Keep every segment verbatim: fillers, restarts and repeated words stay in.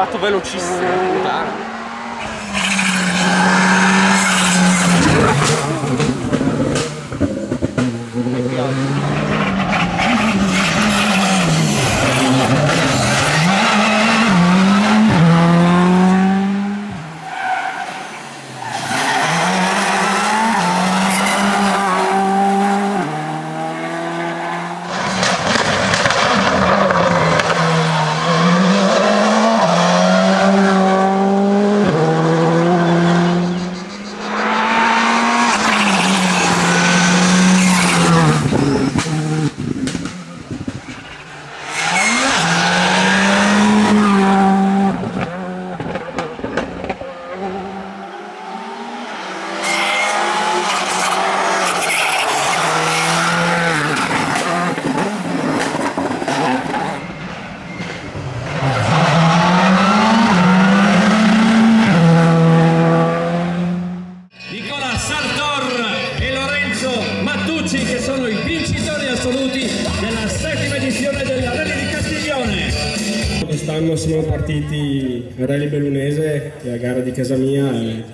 arrivato velocissimo. Nicola Sartor e Lorenzo Mattucci, che sono i vincitori assoluti della settima edizione del Rally di Castiglione. Quest'anno siamo partiti al Rally Bellunese, che è la gara di casa mia, e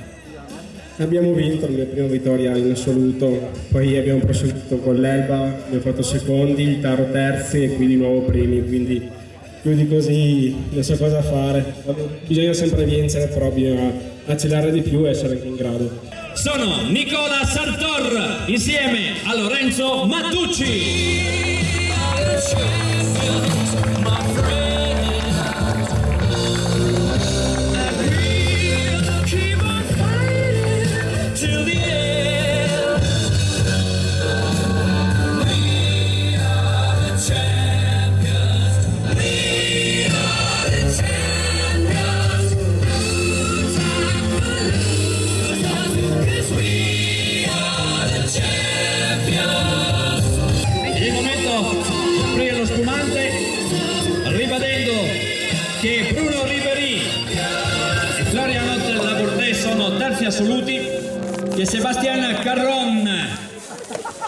abbiamo vinto, la mia prima vittoria in assoluto. Poi abbiamo proseguito con l'Elba, abbiamo fatto secondi, il Taro terzi e qui di nuovo primi, quindi più di così non so cosa fare. Bisogna sempre vincere, però bisogna accelerare di più e essere anche in grado. Sono Nicola Sartor insieme a Lorenzo Mattucci. Assoluti, che Sebastian Carron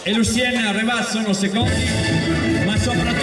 e Luciana Revas sono secondi, ma soprattutto